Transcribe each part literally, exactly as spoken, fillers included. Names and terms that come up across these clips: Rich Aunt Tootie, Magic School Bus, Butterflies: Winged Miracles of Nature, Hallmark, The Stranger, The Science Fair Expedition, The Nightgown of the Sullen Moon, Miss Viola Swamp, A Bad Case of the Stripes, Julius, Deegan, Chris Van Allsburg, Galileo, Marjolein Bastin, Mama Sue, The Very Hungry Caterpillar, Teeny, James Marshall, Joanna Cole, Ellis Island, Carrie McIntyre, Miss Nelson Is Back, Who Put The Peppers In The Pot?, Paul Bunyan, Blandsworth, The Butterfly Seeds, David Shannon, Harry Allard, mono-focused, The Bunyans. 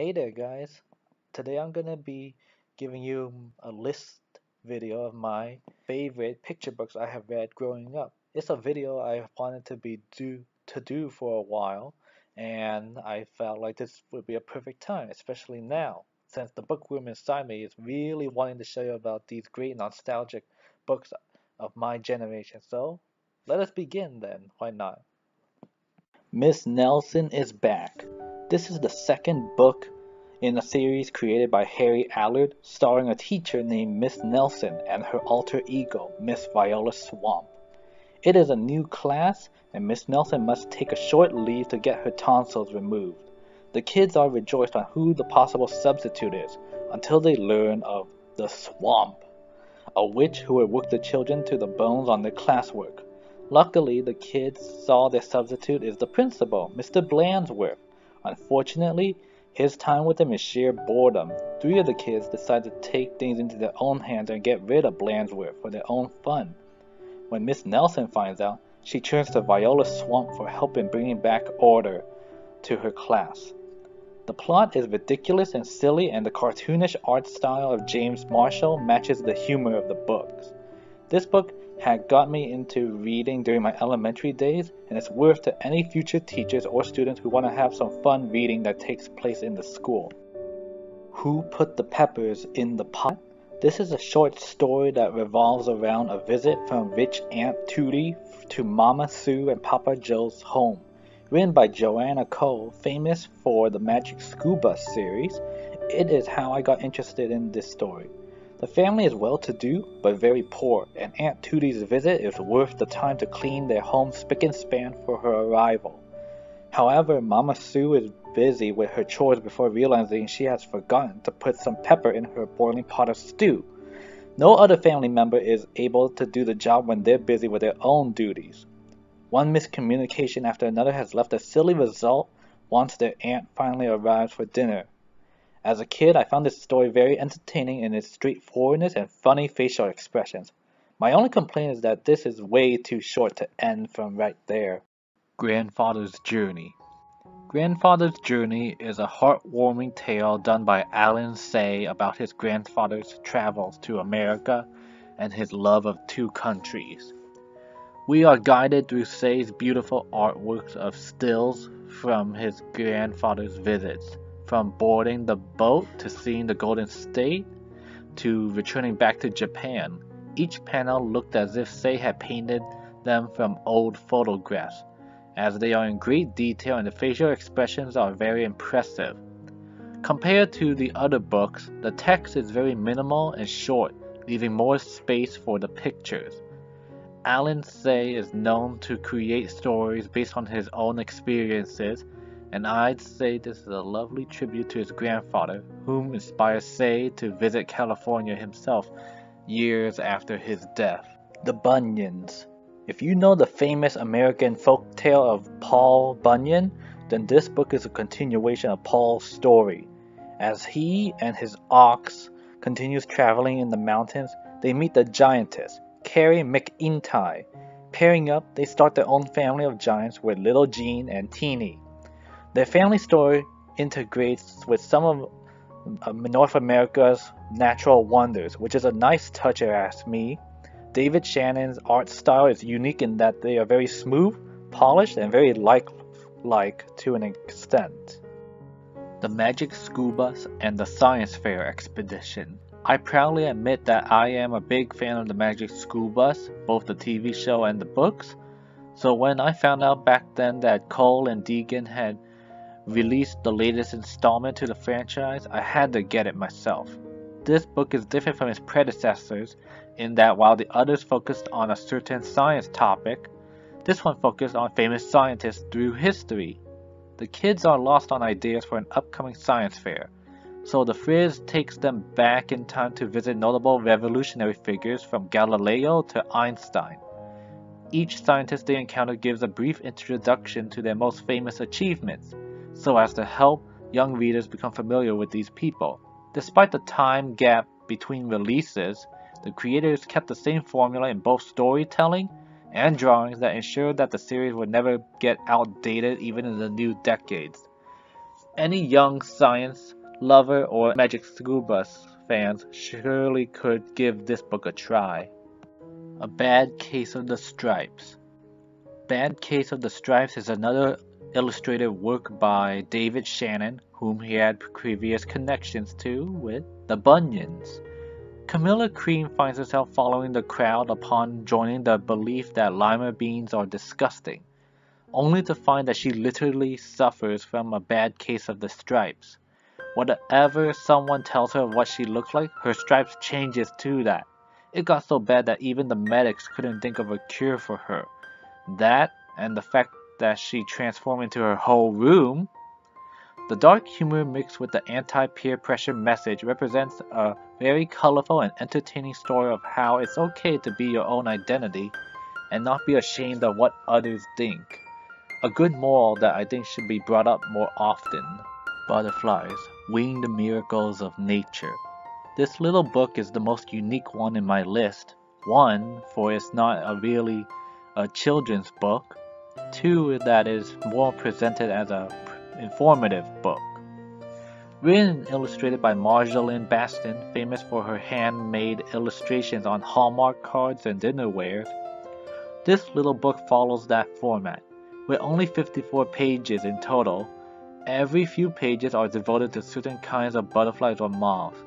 Hey there guys, today I'm gonna be giving you a list video of my favorite picture books I have read growing up. It's a video I wanted to be do to do for a while, and I felt like this would be a perfect time, especially now, since the book room inside me is really wanting to show you about these great nostalgic books of my generation. So let us begin then, why not? Miss Nelson is Back. This is the second book in a series created by Harry Allard, starring a teacher named Miss Nelson and her alter ego, Miss Viola Swamp. It is a new class, and Miss Nelson must take a short leave to get her tonsils removed. The kids are rejoiced on who the possible substitute is, until they learn of the Swamp, a witch who would work the children to the bones on their classwork. Luckily, the kids saw their substitute is the principal, Mister Blandsworth. Unfortunately, his time with them is sheer boredom. Three of the kids decide to take things into their own hands and get rid of Blandsworth for their own fun. When Miss Nelson finds out, she turns to Viola Swamp for help in bringing back order to her class. The plot is ridiculous and silly, and the cartoonish art style of James Marshall matches the humor of the books. This book had got me into reading during my elementary days, and it's worth to any future teachers or students who want to have some fun reading that takes place in the school. Who Put the Peppers in the Pot? This is a short story that revolves around a visit from Rich Aunt Tootie to Mama Sue and Papa Joe's home. Written by Joanna Cole, famous for the Magic School Bus series, it is how I got interested in this story. The family is well-to-do, but very poor, and Aunt Tootie's visit is worth the time to clean their home spick and span for her arrival. However, Mama Sue is busy with her chores before realizing she has forgotten to put some pepper in her boiling pot of stew. No other family member is able to do the job when they're busy with their own duties. One miscommunication after another has left a silly result once their aunt finally arrives for dinner. As a kid, I found this story very entertaining in its straightforwardness and funny facial expressions. My only complaint is that this is way too short to end from right there. Grandfather's Journey. Grandfather's Journey is a heartwarming tale done by Allen Say about his grandfather's travels to America and his love of two countries. We are guided through Say's beautiful artworks of stills from his grandfather's visits. From boarding the boat to seeing the Golden State to returning back to Japan, each panel looked as if Say had painted them from old photographs, as they are in great detail and the facial expressions are very impressive. Compared to the other books, the text is very minimal and short, leaving more space for the pictures. Allen Say is known to create stories based on his own experiences, and I'd say this is a lovely tribute to his grandfather, whom inspired Say to visit California himself years after his death. The Bunyans. If you know the famous American folktale of Paul Bunyan, then this book is a continuation of Paul's story. As he and his ox continues traveling in the mountains, they meet the giantess, Carrie McIntyre. Pairing up, they start their own family of giants with Little Jean and Teeny. Their family story integrates with some of North America's natural wonders, which is a nice touch if you ask me. David Shannon's art style is unique in that they are very smooth, polished, and very lifelike to an extent. The Magic School Bus and the Science Fair Expedition. I proudly admit that I am a big fan of the Magic School Bus, both the T V show and the books, so when I found out back then that Cole and Deegan had released the latest installment to the franchise, I had to get it myself. This book is different from its predecessors in that while the others focused on a certain science topic, this one focused on famous scientists through history. The kids are lost on ideas for an upcoming science fair, so the Frizz takes them back in time to visit notable revolutionary figures from Galileo to Einstein. Each scientist they encounter gives a brief introduction to their most famous achievements, so as to help young readers become familiar with these people. Despite the time gap between releases, the creators kept the same formula in both storytelling and drawings that ensured that the series would never get outdated even in the new decades. Any young science lover or Magic School Bus fans surely could give this book a try. A Bad Case of the Stripes. Bad Case of the Stripes is another illustrated work by David Shannon, whom he had previous connections to with the Bunyans. Camilla Cream finds herself following the crowd upon joining the belief that lima beans are disgusting, only to find that she literally suffers from a bad case of the stripes. Whatever someone tells her what she looks like, her stripes changes to that. It got so bad that even the medics couldn't think of a cure for her. That, and the fact that she transformed into her whole room. The dark humor mixed with the anti-peer pressure message represents a very colorful and entertaining story of how it's okay to be your own identity and not be ashamed of what others think. A good moral that I think should be brought up more often. Butterflies, Winged Miracles of Nature. This little book is the most unique one in my list. One, for it's not a really a children's book. Two, that is more presented as a informative book. Written and illustrated by Marjolein Bastin, famous for her handmade illustrations on Hallmark cards and dinnerware, this little book follows that format. With only fifty-four pages in total, every few pages are devoted to certain kinds of butterflies or moths.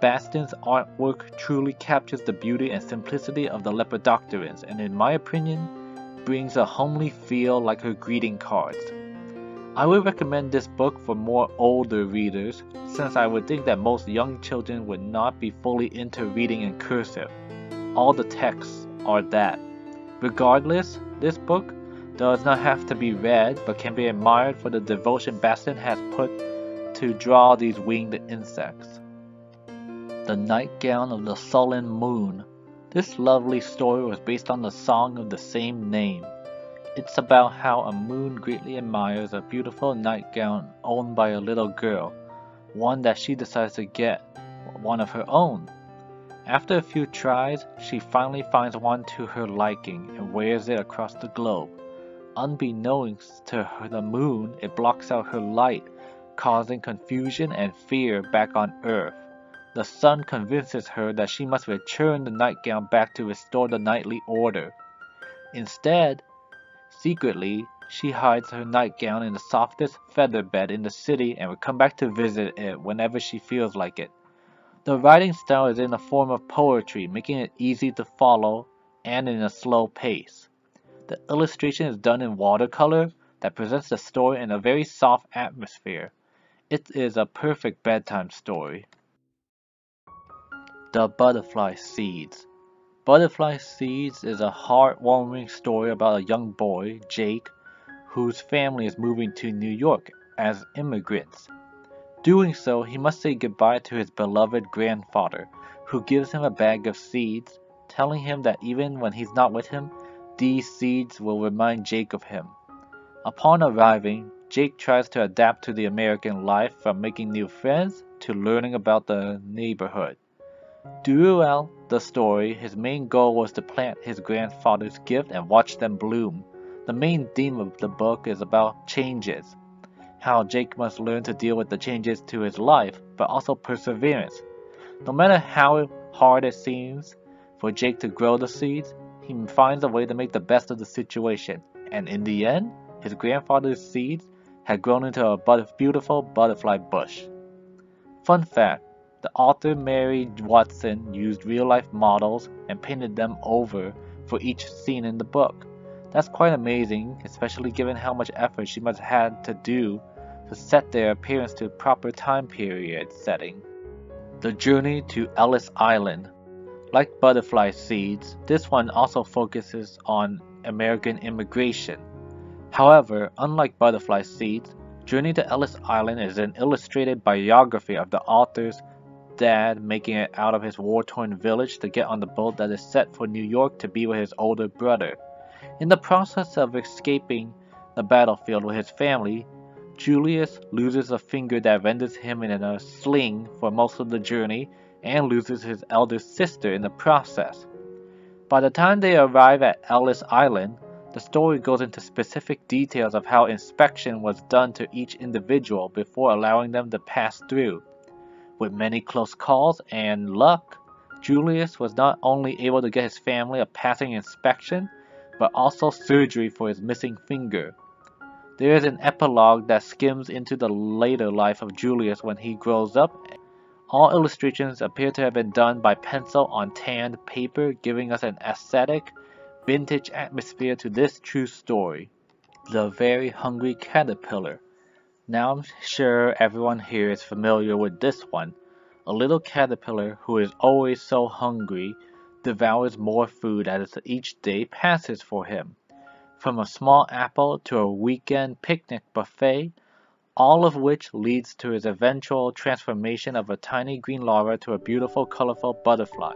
Bastin's artwork truly captures the beauty and simplicity of the lepidopterans, and in my opinion, brings a homely feel like her greeting cards. I would recommend this book for more older readers, since I would think that most young children would not be fully into reading in cursive. All the texts are that. Regardless, this book does not have to be read, but can be admired for the devotion Bastin has put to draw these winged insects. The Nightgown of the Sullen Moon. This lovely story was based on the song of the same name. It's about how a moon greatly admires a beautiful nightgown owned by a little girl, one that she decides to get one of her own. After a few tries, she finally finds one to her liking and wears it across the globe. Unbeknownst to her, the moon, it blocks out her light, causing confusion and fear back on Earth. The sun convinces her that she must return the nightgown back to restore the nightly order. Instead, secretly, she hides her nightgown in the softest feather bed in the city and will come back to visit it whenever she feels like it. The writing style is in the form of poetry, making it easy to follow and in a slow pace. The illustration is done in watercolor that presents the story in a very soft atmosphere. It is a perfect bedtime story. The Butterfly Seeds. Butterfly Seeds is a heartwarming story about a young boy, Jake, whose family is moving to New York as immigrants. Doing so, he must say goodbye to his beloved grandfather, who gives him a bag of seeds, telling him that even when he's not with him, these seeds will remind Jake of him. Upon arriving, Jake tries to adapt to the American life, from making new friends to learning about the neighborhood. Throughout the story, his main goal was to plant his grandfather's gift and watch them bloom. The main theme of the book is about changes, how Jake must learn to deal with the changes to his life, but also perseverance. No matter how hard it seems for Jake to grow the seeds, he finds a way to make the best of the situation, and in the end, his grandfather's seeds had grown into a but- beautiful butterfly bush. Fun fact. The author Mary Watson used real-life models and painted them over for each scene in the book. That's quite amazing, especially given how much effort she must have had to do to set their appearance to proper time period setting. The Journey to Ellis Island. Like Butterfly Seeds, this one also focuses on American immigration. However, unlike Butterfly Seeds, Journey to Ellis Island is an illustrated biography of the author's dad making it out of his war-torn village to get on the boat that is set for New York to be with his older brother. In the process of escaping the battlefield with his family, Julius loses a finger that renders him in a sling for most of the journey and loses his elder sister in the process. By the time they arrive at Ellis Island, The story goes into specific details of how inspection was done to each individual before allowing them to pass through. With many close calls and luck, Julius was not only able to get his family a passing inspection, but also surgery for his missing finger. There is an epilogue that skims into the later life of Julius when he grows up. All illustrations appear to have been done by pencil on tanned paper, giving us an aesthetic, vintage atmosphere to this true story. The Very Hungry Caterpillar. Now I'm sure everyone here is familiar with this one. A little caterpillar who is always so hungry devours more food as each day passes for him. From a small apple to a weekend picnic buffet, all of which leads to his eventual transformation of a tiny green larva to a beautiful, colorful butterfly.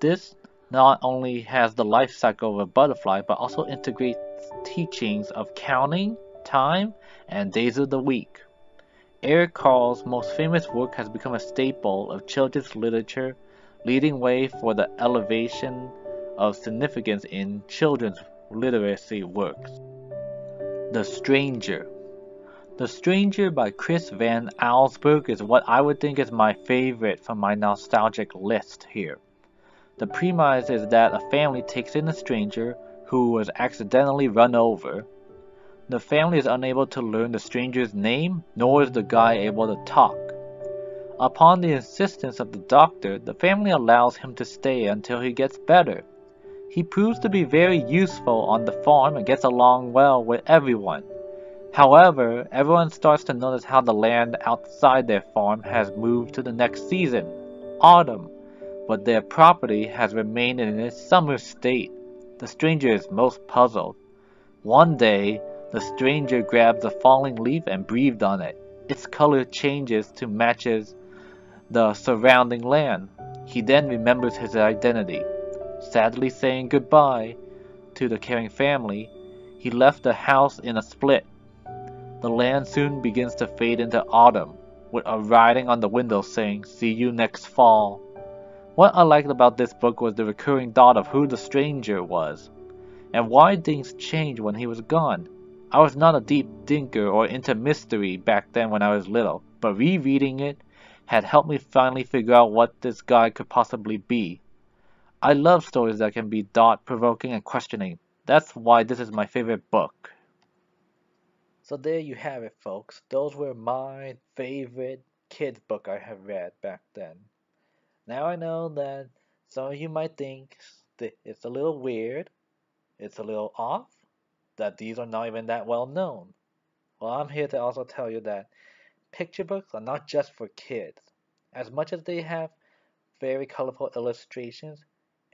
This not only has the life cycle of a butterfly, but also integrates teachings of counting, time, and days of the week. Eric Carle's most famous work has become a staple of children's literature, leading way for the elevation of significance in children's literacy works. The Stranger. The Stranger by Chris Van Allsburg is what I would think is my favorite from my nostalgic list here. The premise is that a family takes in a stranger who was accidentally run over. The family is unable to learn the stranger's name, nor is the guy able to talk. Upon the insistence of the doctor, the family allows him to stay until he gets better. He proves to be very useful on the farm and gets along well with everyone. However, everyone starts to notice how the land outside their farm has moved to the next season, autumn, but their property has remained in its summer state. The stranger is most puzzled. One day, the stranger grabs a falling leaf and breathed on it. Its color changes to matches the surrounding land. He then remembers his identity. Sadly saying goodbye to the caring family, he left the house in a split. The land soon begins to fade into autumn, with a writing on the window saying, "See you next fall." What I liked about this book was the recurring thought of who the stranger was, and why things changed when he was gone. I was not a deep thinker or into mystery back then when I was little, but rereading it had helped me finally figure out what this guy could possibly be. I love stories that can be thought-provoking and questioning. That's why this is my favorite book. So there you have it, folks. Those were my favorite kids' book I have read back then. Now I know that some of you might think that it's a little weird, it's a little off, that these are not even that well known. Well, I'm here to also tell you that picture books are not just for kids. As much as they have very colorful illustrations,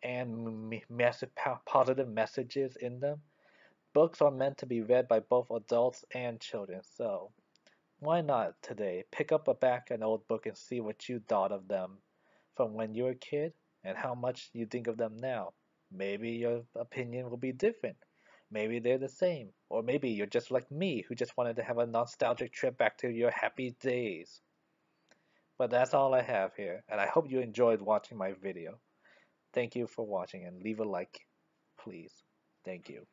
and massive positive messages in them, books are meant to be read by both adults and children, so why not today pick up a back an old book and see what you thought of them from when you were a kid and how much you think of them now. Maybe your opinion will be different, maybe they're the same, or maybe you're just like me who just wanted to have a nostalgic trip back to your happy days. But that's all I have here, and I hope you enjoyed watching my video. Thank you for watching, and leave a like, please. Thank you.